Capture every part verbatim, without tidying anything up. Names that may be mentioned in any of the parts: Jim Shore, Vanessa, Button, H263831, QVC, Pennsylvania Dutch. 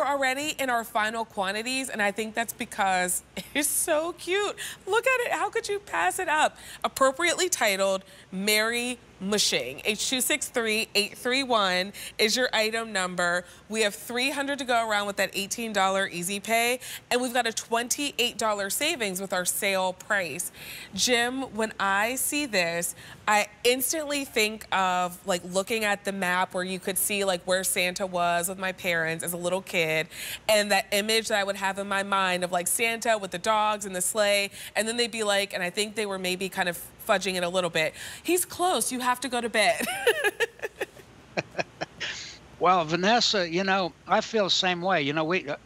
We're already in our final quantities, and I think that's because it's so cute. Look at it. How could you pass it up? Appropriately titled, Mary Mushing. H two six three eight three one is your item number. We have three hundred to go around with that eighteen dollar easy pay, and we've got a twenty-eight dollar savings with our sale price. Jim, when I see this, I instantly think of like looking at the map where you could see like where Santa was with my parents as a little kid, and that image that I would have in my mind of like Santa with the dogs and the sleigh, and then they'd be like, and I think they were maybe kind of fudging it a little bit. He's close. You have to go to bed. Well, Vanessa, you know, I feel the same way. You know, we, uh,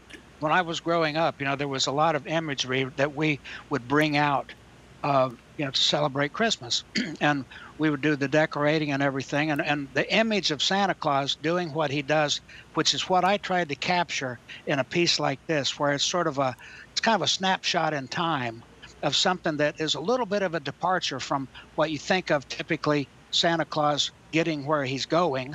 when I was growing up, you know, there was a lot of imagery that we would bring out, uh, you know, to celebrate Christmas. And we would do the decorating and everything. And, and the image of Santa Claus doing what he does, which is what I tried to capture in a piece like this, where it's sort of a, it's kind of a snapshot in time of something that is a little bit of a departure from what you think of typically Santa Claus getting where he's going.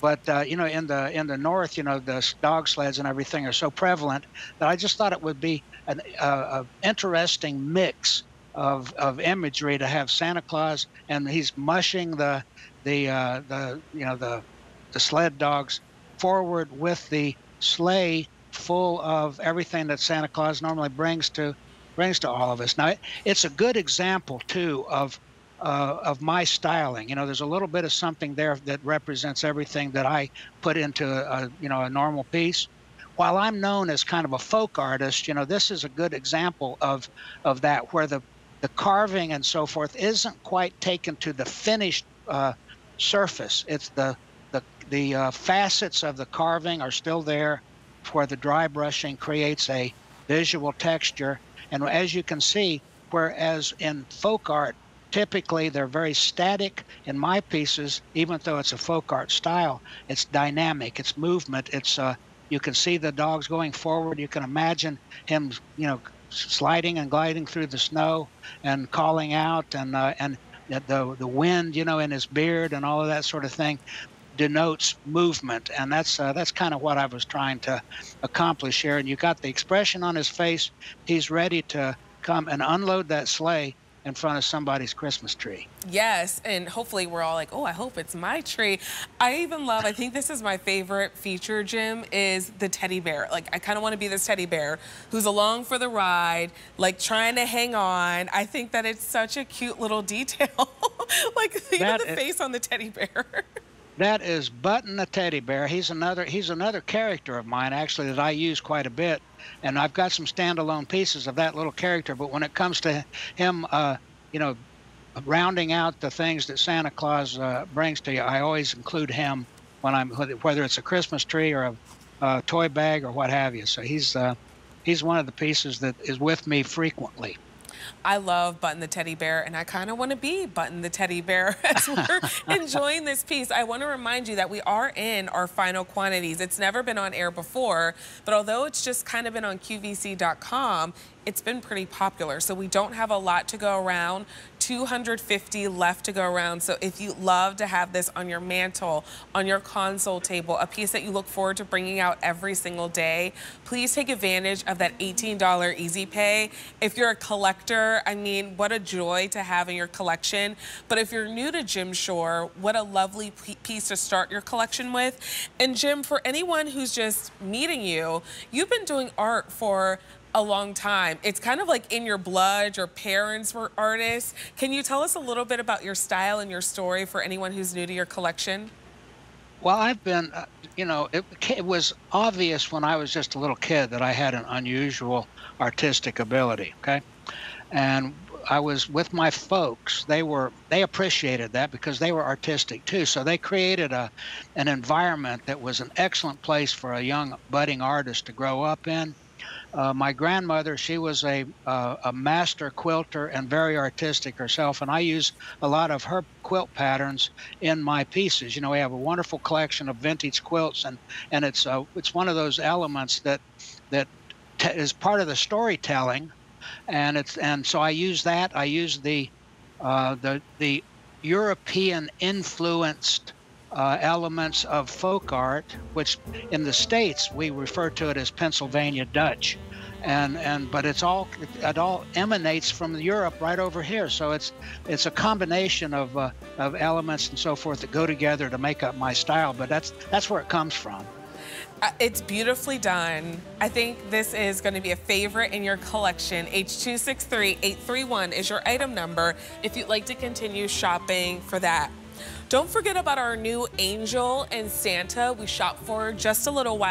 But, uh, you know, in the in the North, you know, the dog sleds and everything are so prevalent that I just thought it would be an uh, a interesting mix of, of imagery to have Santa Claus, and he's mushing the, the, uh, the you know, the, the sled dogs forward with the sleigh full of everything that Santa Claus normally brings to brings to all of us. Now, it, it's a good example, too, of uh, of my styling. You know, there's a little bit of something there that represents everything that I put into a, a you know a normal piece. While I'm known as kind of a folk artist, you know, this is a good example of of that, where the the carving and so forth isn't quite taken to the finished uh, surface. It's the the the uh, facets of the carving are still there, where the dry brushing creates a visual texture. And as you can see, whereas in folk art, typically they're very static, in my pieces, even though it's a folk art style, it's dynamic, it's movement, it's uh, you can see the dogs going forward, you can imagine him, you know, sliding and gliding through the snow and calling out, and uh, and the the wind, you know, in his beard and all of that sort of thing denotes movement, and that's uh, that's kind of what I was trying to accomplish here. And you got the expression on his face. He's ready to come and unload that sleigh in front of somebody's Christmas tree. Yes, and hopefully we're all like, oh, I hope it's my tree. I even love, I think this is my favorite feature, Jim, is the teddy bear. Like, I kind of want to be this teddy bear who's along for the ride, like trying to hang on. I think that it's such a cute little detail. Like, you know, the face on the teddy bear. That is Button the teddy bear. He's another he's another character of mine, actually, that I use quite a bit. And I've got some standalone pieces of that little character. But when it comes to him, uh, you know, rounding out the things that Santa Claus uh, brings to you, I always include him when I'm, whether it's a Christmas tree or a, a toy bag or what have you. So he's, uh, he's one of the pieces that is with me frequently. I love Button the Teddy Bear, and I kind of want to be Button the Teddy Bear as we're enjoying this piece. I want to remind you that we are in our final quantities. It's never been on air before, but although it's just kind of been on Q V C dot com, it's been pretty popular. So we don't have a lot to go around. two hundred fifty left to go around. So if you love to have this on your mantle, on your console table, a piece that you look forward to bringing out every single day, please take advantage of that eighteen dollar easy pay. If you're a collector, I mean, what a joy to have in your collection. But if you're new to Jim Shore, what a lovely piece to start your collection with. And Jim, for anyone who's just meeting you, you've been doing art for a long time. It's kind of like in your blood. Your parents were artists. Can you tell us a little bit about your style and your story for anyone who's new to your collection? Well, I've been, uh, you know, it, it was obvious when I was just a little kid that I had an unusual artistic ability, okay? And I was with my folks. They were, they appreciated that because they were artistic too. So they created a, an environment that was an excellent place for a young budding artist to grow up in. Uh, my grandmother, she was a, uh, a master quilter and very artistic herself, and I use a lot of her quilt patterns in my pieces. You know, we have a wonderful collection of vintage quilts, and, and it's, uh, it's one of those elements that, that t is part of the storytelling, and, it's, and so I use that. I use the, uh, the, the European-influenced uh, elements of folk art, which in the States we refer to it as Pennsylvania Dutch. And and but it's all it all emanates from Europe right over here, so it's it's a combination of uh, of elements and so forth that go together to make up my style. But that's that's where it comes from. Uh, it's beautifully done. I think this is going to be a favorite in your collection. H two six three eight three one is your item number if you'd like to continue shopping for that. Don't forget about our new Angel and Santa we shop for just a little while.